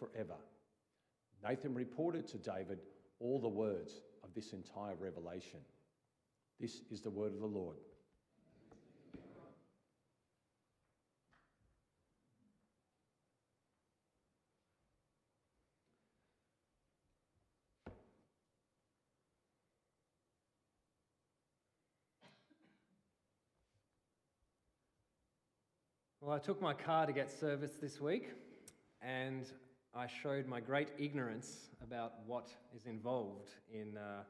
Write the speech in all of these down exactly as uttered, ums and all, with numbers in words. forever. Nathan reported to David all the words of this entire revelation. This is the word of the Lord. Well, I took my car to get serviced this week, and I showed my great ignorance about what is involved in, uh,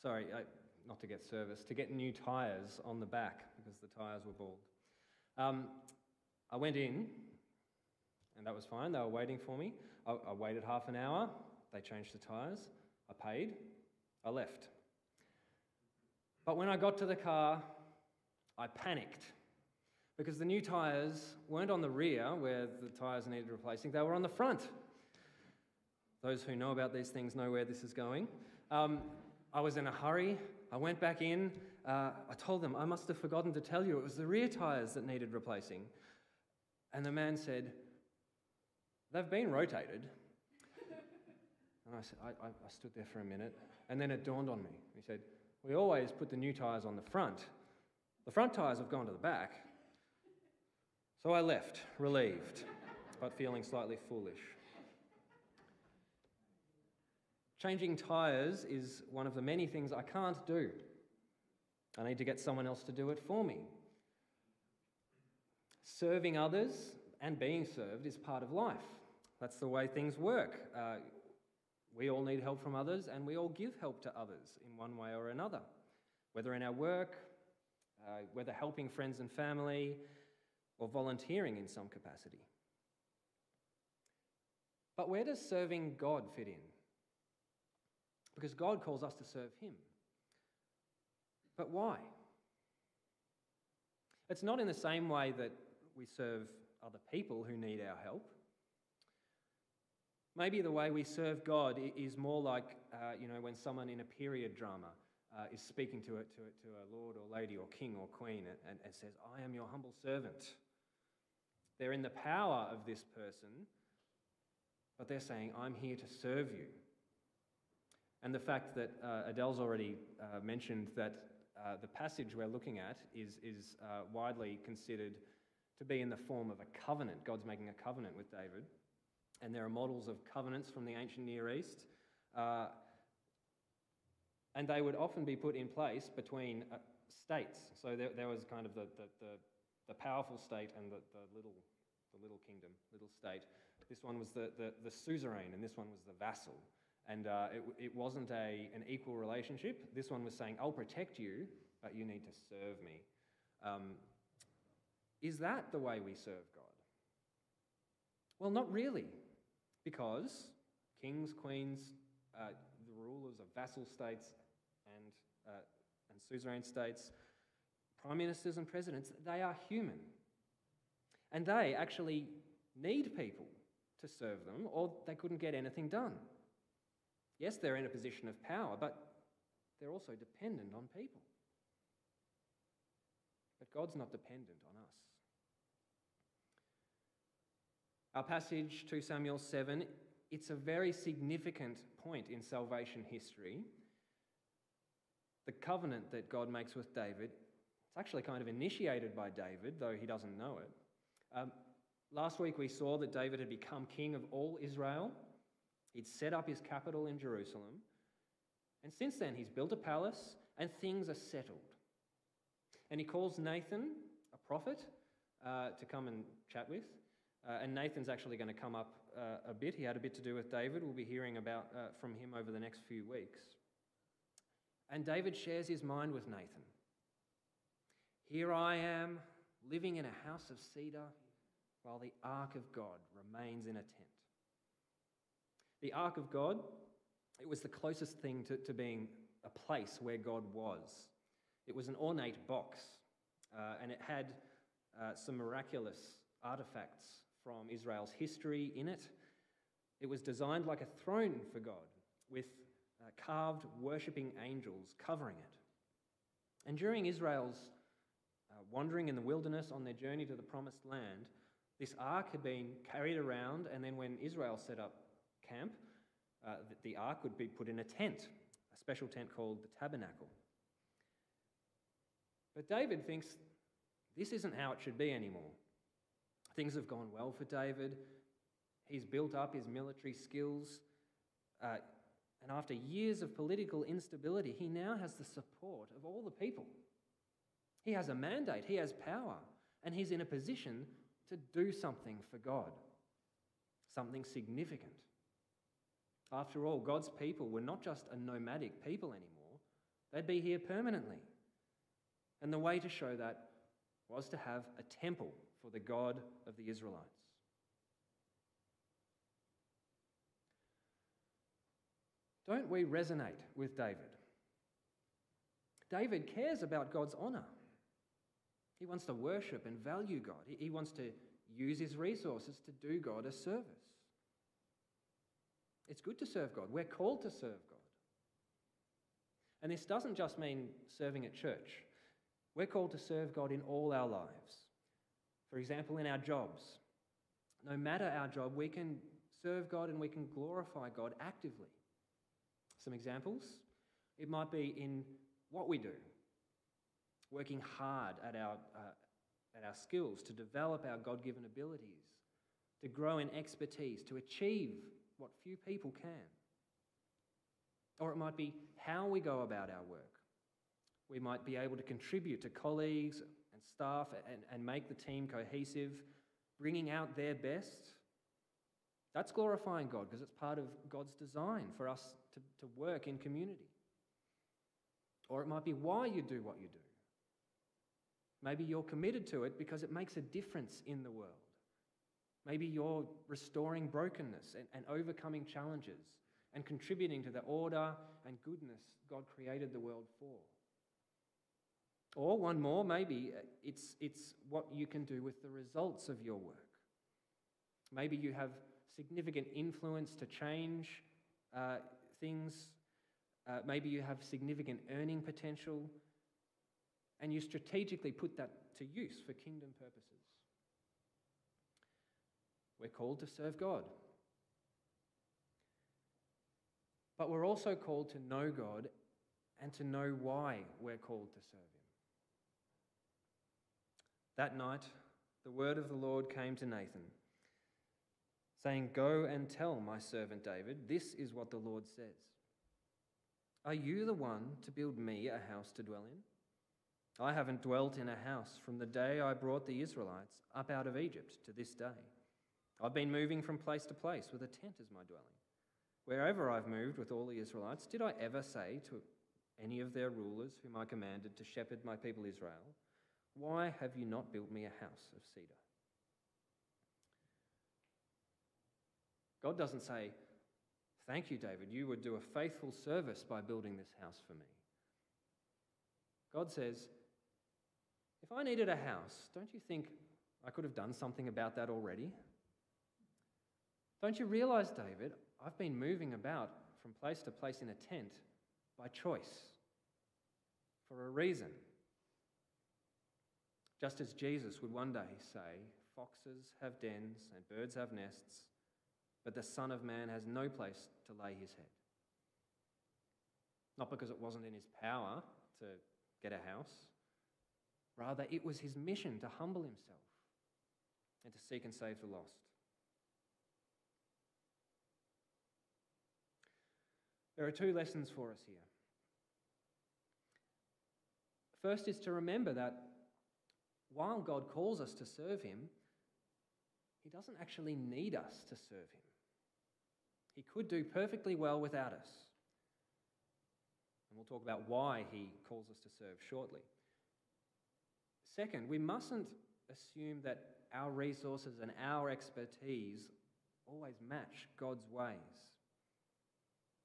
sorry, I, not to get serviced, to get new tyres on the back, because the tyres were bald. Um, I went in, and that was fine. They were waiting for me. I, I waited half an hour. They changed the tyres. I paid. I left. But when I got to the car, I panicked, because the new tyres weren't on the rear where the tyres needed replacing, they were on the front. Those who know about these things know where this is going. Um, I was in a hurry. I went back in. Uh, I told them, I must have forgotten to tell you, it was the rear tyres that needed replacing. And the man said, they've been rotated. And I, said, I, I, I stood there for a minute, and then it dawned on me. He said, we always put the new tyres on the front. The front tyres have gone to the back. So I left, relieved, but feeling slightly foolish. Changing tyres is one of the many things I can't do. I need to get someone else to do it for me. Serving others and being served is part of life. That's the way things work. Uh, we all need help from others, and we all give help to others in one way or another, whether in our work, uh, whether helping friends and family, or volunteering in some capacity. But where does serving God fit in? Because God calls us to serve him. But why? It's not in the same way that we serve other people who need our help. Maybe the way we serve God is more like, uh, you know, when someone in a period drama uh, is speaking to a, to, a, to a lord or lady or king or queen and, and says, I am your humble servant. They're in the power of this person, but they're saying, I'm here to serve you. And the fact that uh, Adele's already uh, mentioned that uh, the passage we're looking at is, is uh, widely considered to be in the form of a covenant. God's making a covenant with David. And there are models of covenants from the ancient Near East. Uh, and they would often be put in place between uh, states. So there, there was kind of the, the, the, the powerful state and the, the little the little kingdom, little state. This one was the, the, the suzerain, and this one was the vassal. And uh, it, it wasn't a, an equal relationship. This one was saying, I'll protect you, but you need to serve me. Um, is that the way we serve God? Well, not really, because kings, queens, uh, the rulers of vassal states and, uh, and suzerain states, prime ministers and presidents, they are human. And they actually need people to serve them, or they couldn't get anything done. Yes, they're in a position of power, but they're also dependent on people. But God's not dependent on us. Our passage, two Samuel seven, it's a very significant point in salvation history. The covenant that God makes with David, it's actually kind of initiated by David, though he doesn't know it. Um, last week we saw that David had become king of all Israel. He'd set up his capital in Jerusalem, and since then he's built a palace, and things are settled. And he calls Nathan, a prophet, uh, to come and chat with, uh, and Nathan's actually going to come up uh, a bit. He had a bit to do with David. We'll be hearing about uh, from him over the next few weeks. And David shares his mind with Nathan. Here I am, living in a house of cedar, while the Ark of God remains in a tent. The Ark of God, it was the closest thing to, to being a place where God was. It was an ornate box, uh, and it had uh, some miraculous artifacts from Israel's history in it. It was designed like a throne for God, with uh, carved worshipping angels covering it. And during Israel's uh, wandering in the wilderness on their journey to the Promised Land, this Ark had been carried around, and then when Israel set up camp, uh, that the ark would be put in a tent, a special tent called the tabernacle. But David thinks this isn't how it should be anymore. Things have gone well for David. He's built up his military skills. Uh, and after years of political instability, he now has the support of all the people. He has a mandate, he has power, and he's in a position to do something for God, something significant. After all, God's people were not just a nomadic people anymore. They'd be here permanently. And the way to show that was to have a temple for the God of the Israelites. Don't we resonate with David? David cares about God's honour. He wants to worship and value God. He wants to use his resources to do God a service. It's good to serve God. We're called to serve God. And this doesn't just mean serving at church. We're called to serve God in all our lives. For example, in our jobs. No matter our job, we can serve God and we can glorify God actively. Some examples: it might be in what we do, working hard at our, uh, at our skills to develop our God-given abilities, to grow in expertise, to achieve what few people can. Or it might be how we go about our work. We might be able to contribute to colleagues and staff and, and make the team cohesive, bringing out their best. That's glorifying God because it's part of God's design for us to, to work in community. Or it might be why you do what you do. Maybe you're committed to it because it makes a difference in the world. Maybe you're restoring brokenness and, and overcoming challenges and contributing to the order and goodness God created the world for. Or one more, maybe it's, it's what you can do with the results of your work. Maybe you have significant influence to change uh, things. Uh, maybe you have significant earning potential, and you strategically put that to use for kingdom purposes. We're called to serve God. But we're also called to know God and to know why we're called to serve him. That night, the word of the Lord came to Nathan, saying, "Go and tell my servant David, this is what the Lord says. Are you the one to build me a house to dwell in? I haven't dwelt in a house from the day I brought the Israelites up out of Egypt to this day. I've been moving from place to place with a tent as my dwelling. Wherever I've moved with all the Israelites, did I ever say to any of their rulers whom I commanded to shepherd my people Israel, why have you not built me a house of cedar?" God doesn't say, "Thank you, David, you would do a faithful service by building this house for me." God says, "If I needed a house, don't you think I could have done something about that already? Don't you realize, David, I've been moving about from place to place in a tent by choice, for a reason." Just as Jesus would one day say, "Foxes have dens and birds have nests, but the Son of Man has no place to lay his head." Not because it wasn't in his power to get a house. Rather, it was his mission to humble himself and to seek and save the lost. There are two lessons for us here. First is to remember that while God calls us to serve him, he doesn't actually need us to serve him. He could do perfectly well without us. And we'll talk about why he calls us to serve shortly. Second, we mustn't assume that our resources and our expertise always match God's ways.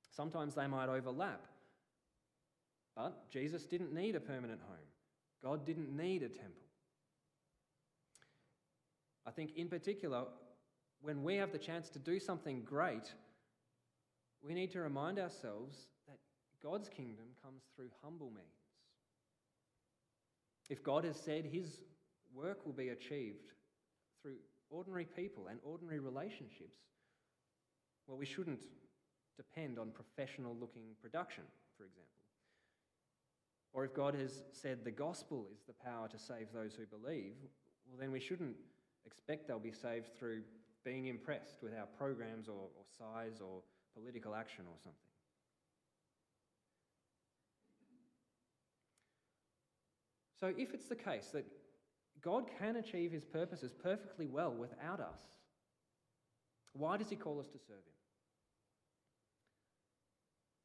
Sometimes they might overlap, but Jesus didn't need a permanent home. God didn't need a temple. I think in particular, when we have the chance to do something great, we need to remind ourselves that God's kingdom comes through humble means. If God has said his work will be achieved through ordinary people and ordinary relationships, Well, we shouldn't depend on professional-looking production, for example. Or if God has said the gospel is the power to save those who believe, well, then we shouldn't expect they'll be saved through being impressed with our programs or, or size or political action or something. So if it's the case that God can achieve his purposes perfectly well without us, why does he call us to serve him?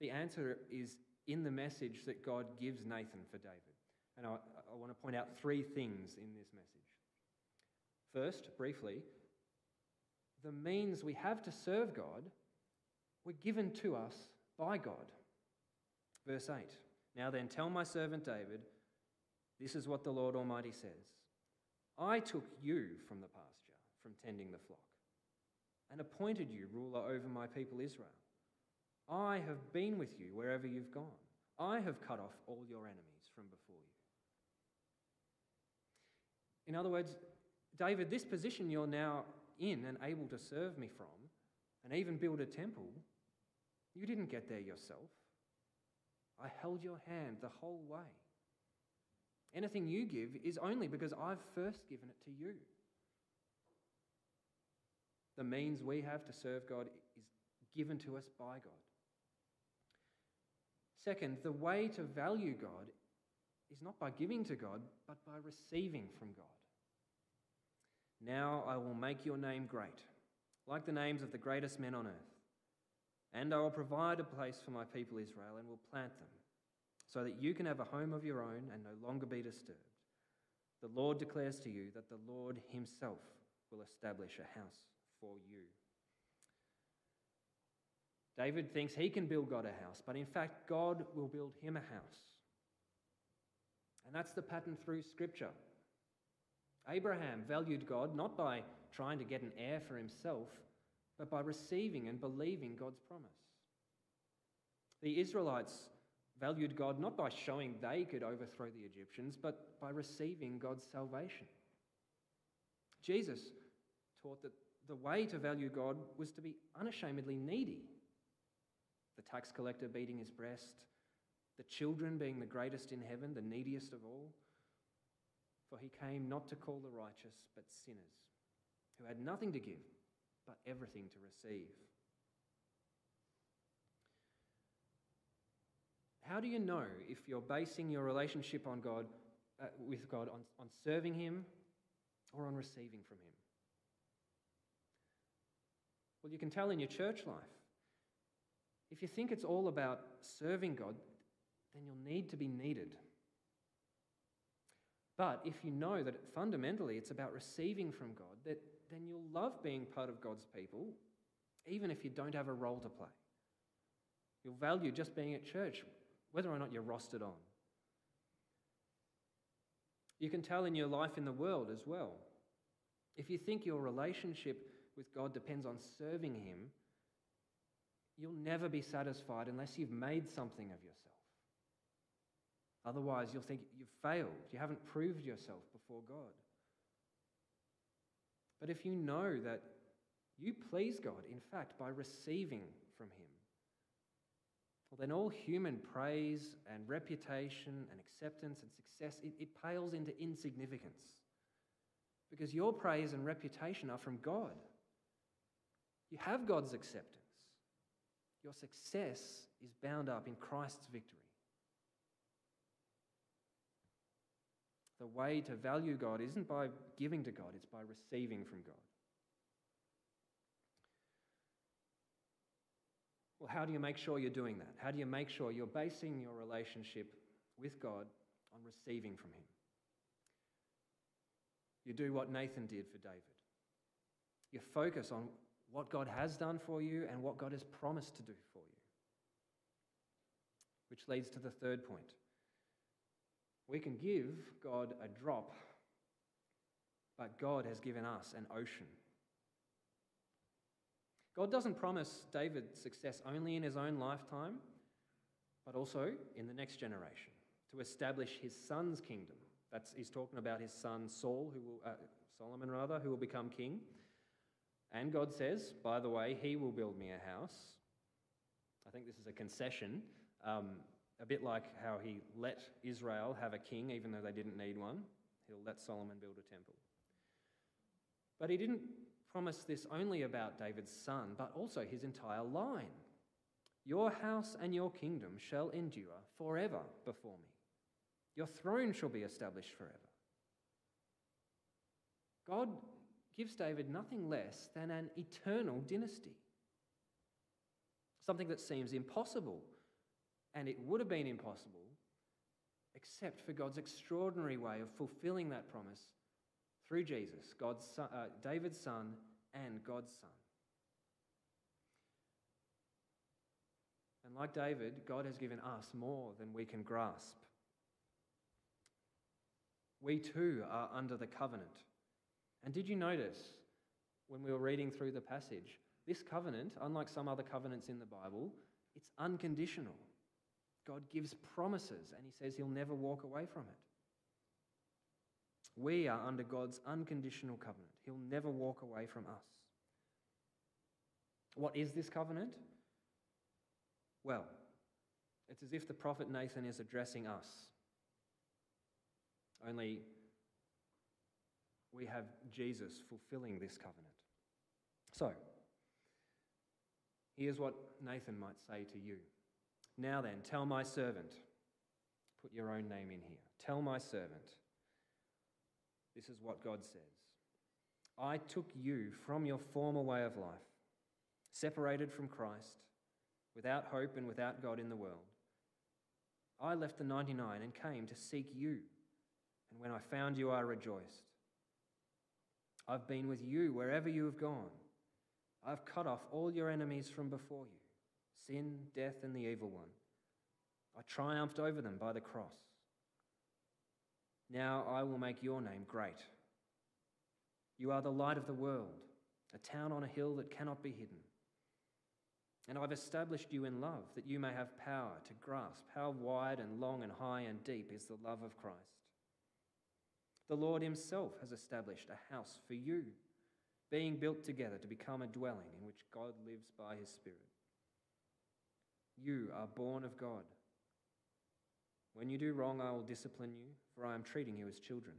The answer is in the message that God gives Nathan for David. And I, I want to point out three things in this message. First, briefly, the means we have to serve God were given to us by God. Verse eight, "Now then, tell my servant David, this is what the Lord Almighty says. I took you from the pasture, from tending the flock, and appointed you ruler over my people Israel. I have been with you wherever you've gone. I have cut off all your enemies from before you." In other words, David, this position you're now in and able to serve me from, and even build a temple, you didn't get there yourself. I held your hand the whole way. Anything you give is only because I've first given it to you. The means we have to serve God is given to us by God. Second, the way to value God is not by giving to God, but by receiving from God. "Now I will make your name great, like the names of the greatest men on earth, and I will provide a place for my people Israel and will plant them, so that you can have a home of your own and no longer be disturbed. The Lord declares to you that the Lord himself will establish a house for you." David thinks he can build God a house, but in fact, God will build him a house. And that's the pattern through Scripture. Abraham valued God not by trying to get an heir for himself, but by receiving and believing God's promise. The Israelites valued God not by showing they could overthrow the Egyptians, but by receiving God's salvation. Jesus taught that the way to value God was to be unashamedly needy. The tax collector beating his breast, the children being the greatest in heaven, the neediest of all. For he came not to call the righteous, but sinners, who had nothing to give, but everything to receive. How do you know if you're basing your relationship on God, uh, with God on, on serving him or on receiving from him? Well, you can tell in your church life. If you think it's all about serving God, then you'll need to be needed. But if you know that fundamentally it's about receiving from God, that, then you'll love being part of God's people, even if you don't have a role to play. You'll value just being at church, whether or not you're rostered on. You can tell in your life in the world as well. If you think your relationship with God depends on serving him, you'll never be satisfied unless you've made something of yourself. Otherwise, you'll think you've failed. You haven't proved yourself before God. But if you know that you please God, in fact, by receiving from him, well, then all human praise and reputation and acceptance and success, it, it pales into insignificance, because your praise and reputation are from God. You have God's acceptance. Your success is bound up in Christ's victory. The way to value God isn't by giving to God, it's by receiving from God. Well, how do you make sure you're doing that? How do you make sure you're basing your relationship with God on receiving from him? You do what Nathan did for David. You focus on what God has done for you and what God has promised to do for you. Which leads to the third point. We can give God a drop, but God has given us an ocean. God doesn't promise David success only in his own lifetime, but also in the next generation, to establish his son's kingdom. That's, he's talking about his son Saul, who will, uh, Solomon rather, who will become king. And God says, by the way, he will build me a house. I think this is a concession, um, a bit like how he let Israel have a king, even though they didn't need one. He'll let Solomon build a temple. But he didn't promise this only about David's son, but also his entire line. Your house and your kingdom shall endure forever before me. Your throne shall be established forever. God gives David nothing less than an eternal dynasty. Something that seems impossible, and it would have been impossible, except for God's extraordinary way of fulfilling that promise through Jesus, God's son, uh, David's son and God's son. And like David, God has given us more than we can grasp. We too are under the covenant. And did you notice, when we were reading through the passage, this covenant, unlike some other covenants in the Bible, it's unconditional. God gives promises, and he says he'll never walk away from it. We are under God's unconditional covenant. He'll never walk away from us. What is this covenant? Well, it's as if the prophet Nathan is addressing us. Only we have Jesus fulfilling this covenant. So, here's what Nathan might say to you. Now then, tell my servant. Put your own name in here. Tell my servant. This is what God says. I took you from your former way of life, separated from Christ, without hope and without God in the world. I left the ninety-nine and came to seek you, and when I found you, I rejoiced. I've been with you wherever you have gone. I've cut off all your enemies from before you, sin, death, and the evil one. I triumphed over them by the cross. Now I will make your name great. You are the light of the world, a town on a hill that cannot be hidden. And I've established you in love, that you may have power to grasp how wide and long and high and deep is the love of Christ. The Lord himself has established a house for you, being built together to become a dwelling in which God lives by his Spirit. You are born of God. When you do wrong, I will discipline you, for I am treating you as children.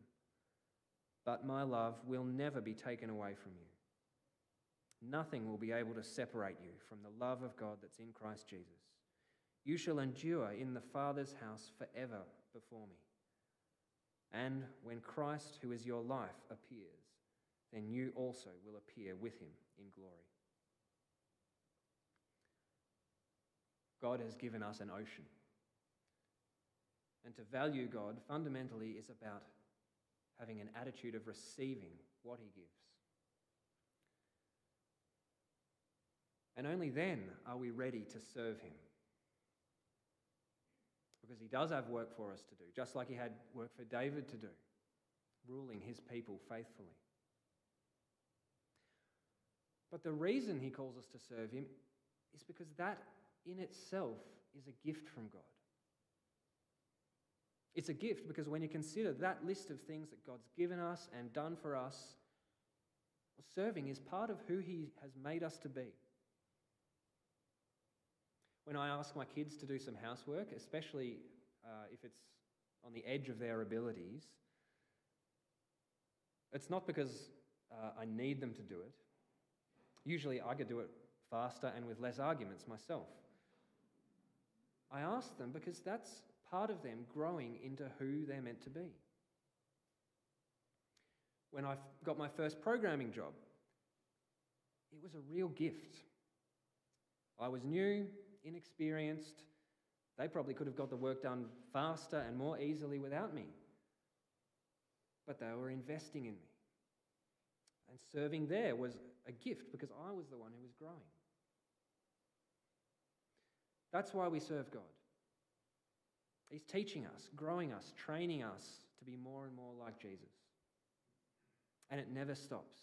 But my love will never be taken away from you. Nothing will be able to separate you from the love of God that's in Christ Jesus. You shall endure in the Father's house forever before me. And when Christ, who is your life, appears, then you also will appear with him in glory. God has given us an ocean. And to value God fundamentally is about having an attitude of receiving what he gives. And only then are we ready to serve him. Because he does have work for us to do, just like he had work for David to do, ruling his people faithfully. But the reason he calls us to serve him is because that in itself is a gift from God. It's a gift because when you consider that list of things that God's given us and done for us, well, serving is part of who he has made us to be. When I ask my kids to do some housework, especially uh, if it's on the edge of their abilities, it's not because uh, I need them to do it. Usually I could do it faster and with less arguments myself. I ask them because that's part of them growing into who they're meant to be. When I got my first programming job, it was a real gift. I was new, inexperienced. They probably could have got the work done faster and more easily without me. But they were investing in me. And serving there was a gift because I was the one who was growing. That's why we serve God. He's teaching us, growing us, training us to be more and more like Jesus. And it never stops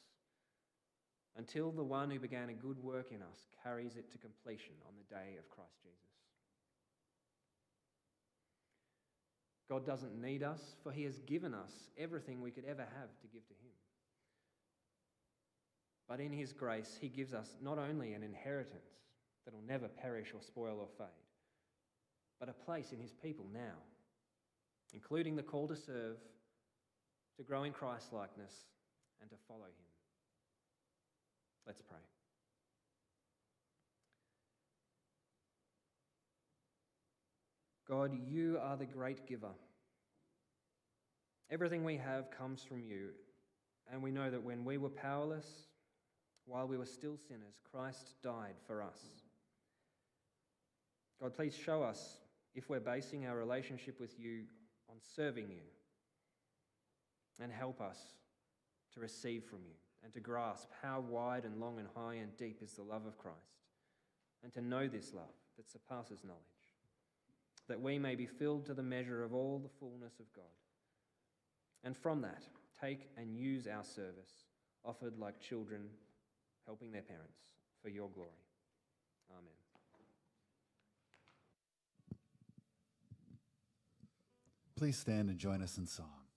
until the one who began a good work in us carries it to completion on the day of Christ Jesus. God doesn't need us, for he has given us everything we could ever have to give to him. But in his grace, he gives us not only an inheritance that will never perish or spoil or fade, but a place in his people now, including the call to serve, to grow in Christ-likeness, and to follow him. Let's pray. God, you are the great giver. Everything we have comes from you, and we know that when we were powerless, while we were still sinners, Christ died for us. God, please show us if we're basing our relationship with you on serving you, and help us to receive from you and to grasp how wide and long and high and deep is the love of Christ, and to know this love that surpasses knowledge, that we may be filled to the measure of all the fullness of God. And from that, take and use our service, offered like children helping their parents, for your glory. Amen. Please stand and join us in song.